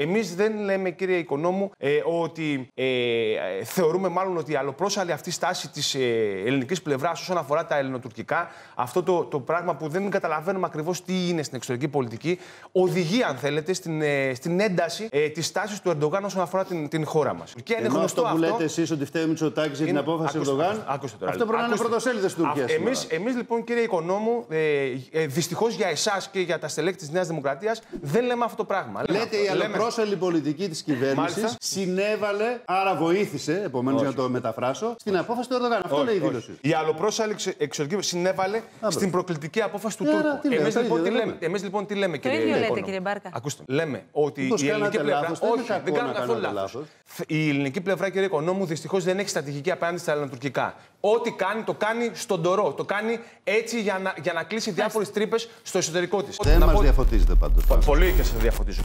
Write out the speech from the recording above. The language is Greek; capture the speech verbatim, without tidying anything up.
Εμείς δεν λέμε, κύριε Οικονόμου, ε, ότι ε, θεωρούμε μάλλον ότι αλλοπρόσαλη αυτή η στάση της ε, ελληνικής πλευράς όσον αφορά τα ελληνοτουρκικά, αυτό το, το πράγμα που δεν καταλαβαίνουμε ακριβώς τι είναι στην εξωτερική πολιτική, οδηγεί, αν θέλετε, στην, ε, στην ένταση ε, της στάσης του Ερντογάν όσον αφορά την, την χώρα μας. Και είναι γνωστό αυτό που λέτε εσείς, ότι φταίει ο Μητσοτάκης για την απόφαση του Ερντογάν. Ακούστε τώρα. Αυτό πρέπει να είναι πρωτοσέλιδες της Τουρκίας. Εμείς, εμείς, λοιπόν, κύριε Οικονόμου, ε, ε, δυστυχώς για εσάς και για τα στελέχη της Νέας Δημοκρατίας, δεν λέμε αυτό το πράγμα. Η πολιτική της κυβέρνησης συνέβαλε, άρα βοήθησε, επομένως για να το μεταφράσω, στην όχι. απόφαση του Ερντογάν. Αυτό όχι, λέει η δήλωση. Η αλλοπρόσαλη εξωτερική συνέβαλε Άμπρο. στην προκλητική απόφαση του Άρα, Τούρκου. Εμείς λοιπόν, λοιπόν τι λέμε, κύριε, κύριε, λέτε, κύριε Μπάρκα. Ακούστε. Λέμε ότι Μήπως η ελληνική πλευρά. Λάθος, όχι, δεν, δεν κάνουμε καθόλου λάθος. Η ελληνική πλευρά, κύριε Οικονόμου, δυστυχώς δεν έχει στρατηγική απέναντι στα ελληνοτουρκικά. Ό,τι κάνει, το κάνει στον τωρό. Το κάνει έτσι για να, για να κλείσει διάφορες τρύπες στο εσωτερικό της. Δεν μας διαφωτίζετε πάντως. Πολύ και σας διαφωτίζω.